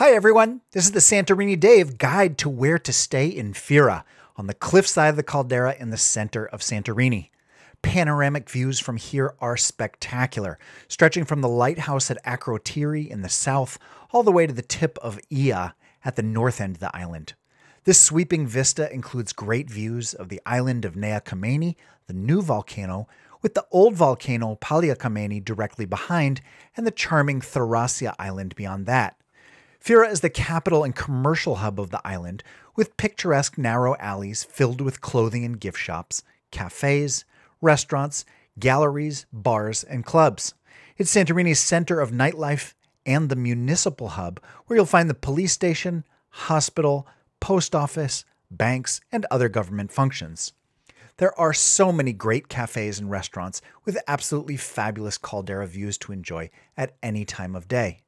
Hi everyone, this is the Santorini Dave guide to where to stay in Fira, on the cliffside of the caldera in the center of Santorini. Panoramic views from here are spectacular, stretching from the lighthouse at Akrotiri in the south all the way to the tip of Ia at the north end of the island. This sweeping vista includes great views of the island of Nea Kameni, the new volcano, with the old volcano Paliakameni directly behind and the charming Therasia island beyond that. Fira is the capital and commercial hub of the island, with picturesque narrow alleys filled with clothing and gift shops, cafes, restaurants, galleries, bars, and clubs. It's Santorini's center of nightlife and the municipal hub, where you'll find the police station, hospital, post office, banks, and other government functions. There are so many great cafes and restaurants with absolutely fabulous caldera views to enjoy at any time of day.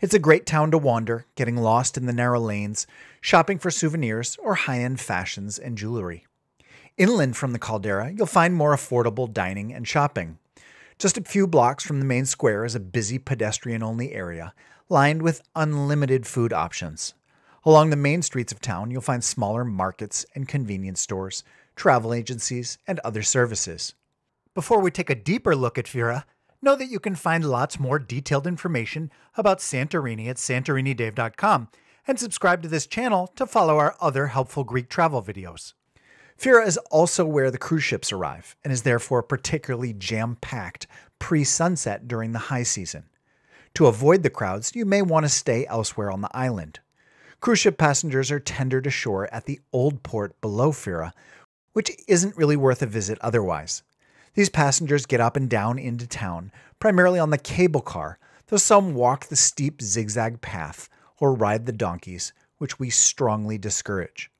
It's a great town to wander, getting lost in the narrow lanes, shopping for souvenirs or high-end fashions and jewelry. Inland from the caldera, you'll find more affordable dining and shopping. Just a few blocks from the main square is a busy pedestrian-only area lined with unlimited food options. Along the main streets of town, you'll find smaller markets and convenience stores, travel agencies, and other services. Before we take a deeper look at Fira, know that you can find lots more detailed information about Santorini at santorinidave.com and subscribe to this channel to follow our other helpful Greek travel videos. Fira is also where the cruise ships arrive and is therefore particularly jam-packed pre-sunset during the high season. To avoid the crowds, you may want to stay elsewhere on the island. Cruise ship passengers are tendered ashore at the old port below Fira, which isn't really worth a visit otherwise. These passengers get up and down into town, primarily on the cable car, though some walk the steep zigzag path or ride the donkeys, which we strongly discourage.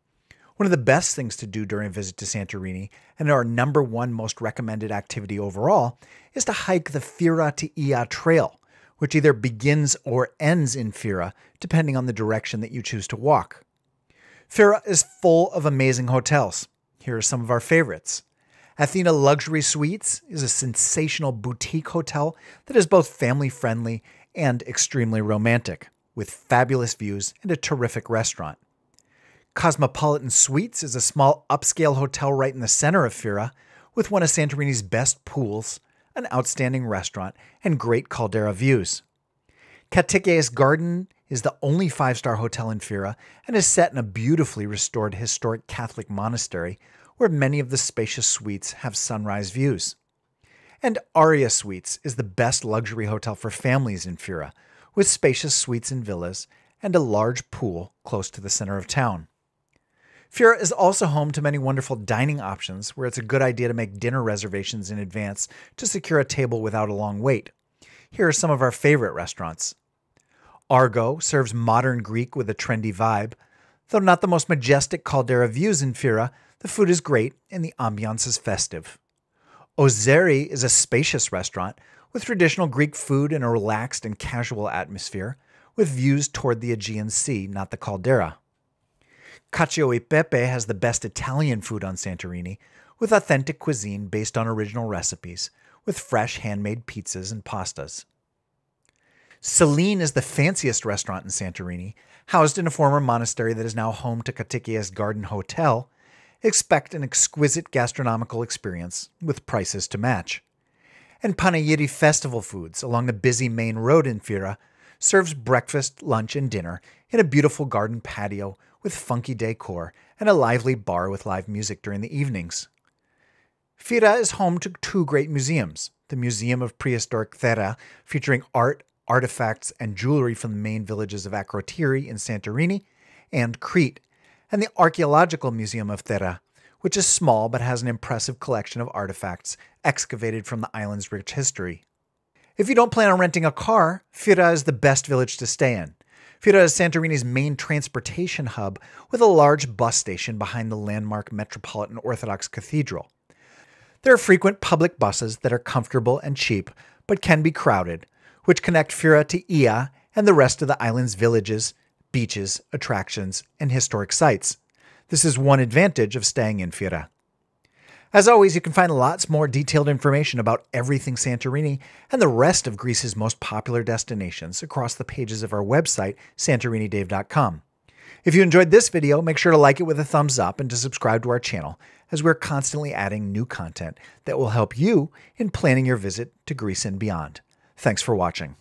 One of the best things to do during a visit to Santorini, and our #1 most recommended activity overall, is to hike the Fira to Ia trail, which either begins or ends in Fira, depending on the direction that you choose to walk. Fira is full of amazing hotels. Here are some of our favorites. Athena Luxury Suites is a sensational boutique hotel that is both family-friendly and extremely romantic, with fabulous views and a terrific restaurant. Cosmopolitan Suites is a small upscale hotel right in the center of Fira, with one of Santorini's best pools, an outstanding restaurant, and great caldera views. Katikies Garden is the only 5-star hotel in Fira and is set in a beautifully restored historic Catholic monastery, where many of the spacious suites have sunrise views. And Aria Suites is the best luxury hotel for families in Fira, with spacious suites and villas and a large pool close to the center of town. Fira is also home to many wonderful dining options, where it's a good idea to make dinner reservations in advance to secure a table without a long wait. Here are some of our favorite restaurants. Argo serves modern Greek with a trendy vibe. Though not the most majestic caldera views in Fira, the food is great and the ambiance is festive. Ozeri is a spacious restaurant with traditional Greek food and a relaxed and casual atmosphere, with views toward the Aegean Sea, not the caldera. Cacio e Pepe has the best Italian food on Santorini, with authentic cuisine based on original recipes, with fresh handmade pizzas and pastas. Saline is the fanciest restaurant in Santorini, housed in a former monastery that is now home to Katikies Garden Hotel. Expect an exquisite gastronomical experience with prices to match. And Panayiti Festival Foods, along the busy main road in Fira, serves breakfast, lunch, and dinner in a beautiful garden patio with funky decor and a lively bar with live music during the evenings. Fira is home to 2 great museums, the Museum of Prehistoric Thera, featuring art, artifacts, and jewelry from the main villages of Akrotiri in Santorini and Crete, and the Archaeological Museum of Thera, which is small but has an impressive collection of artifacts excavated from the island's rich history. If you don't plan on renting a car, Fira is the best village to stay in. Fira is Santorini's main transportation hub, with a large bus station behind the landmark Metropolitan Orthodox Cathedral. There are frequent public buses that are comfortable and cheap, but can be crowded, which connect Fira to Ia and the rest of the island's villages, beaches, attractions, and historic sites. This is one advantage of staying in Fira. As always, you can find lots more detailed information about everything Santorini and the rest of Greece's most popular destinations across the pages of our website, santorinidave.com. If you enjoyed this video, make sure to like it with a thumbs up and to subscribe to our channel, as we're constantly adding new content that will help you in planning your visit to Greece and beyond. Thanks for watching.